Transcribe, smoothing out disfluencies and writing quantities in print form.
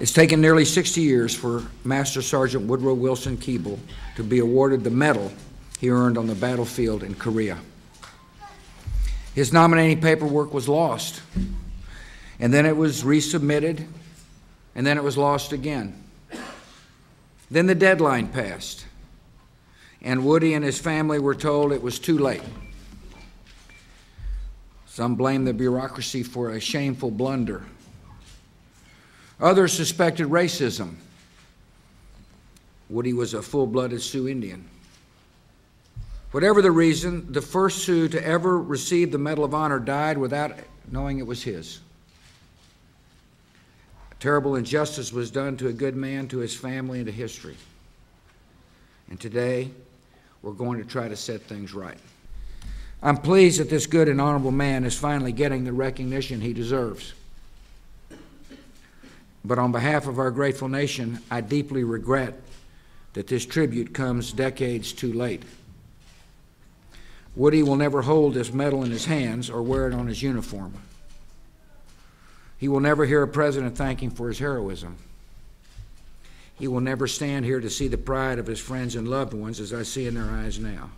It's taken nearly 60 years for Master Sergeant Woodrow Wilson Keeble to be awarded the medal he earned on the battlefield in Korea. His nominating paperwork was lost, and then it was resubmitted, and then it was lost again. Then the deadline passed, and Woody and his family were told it was too late. Some blamed the bureaucracy for a shameful blunder. Others suspected racism. Woody was a full-blooded Sioux Indian. Whatever the reason, the first Sioux to ever receive the Medal of Honor died without knowing it was his. A terrible injustice was done to a good man, to his family, and to history. And today, we're going to try to set things right. I'm pleased that this good and honorable man is finally getting the recognition he deserves. But on behalf of our grateful nation, I deeply regret that this tribute comes decades too late. Woody will never hold this medal in his hands or wear it on his uniform. He will never hear a president thank him for his heroism. He will never stand here to see the pride of his friends and loved ones as I see in their eyes now.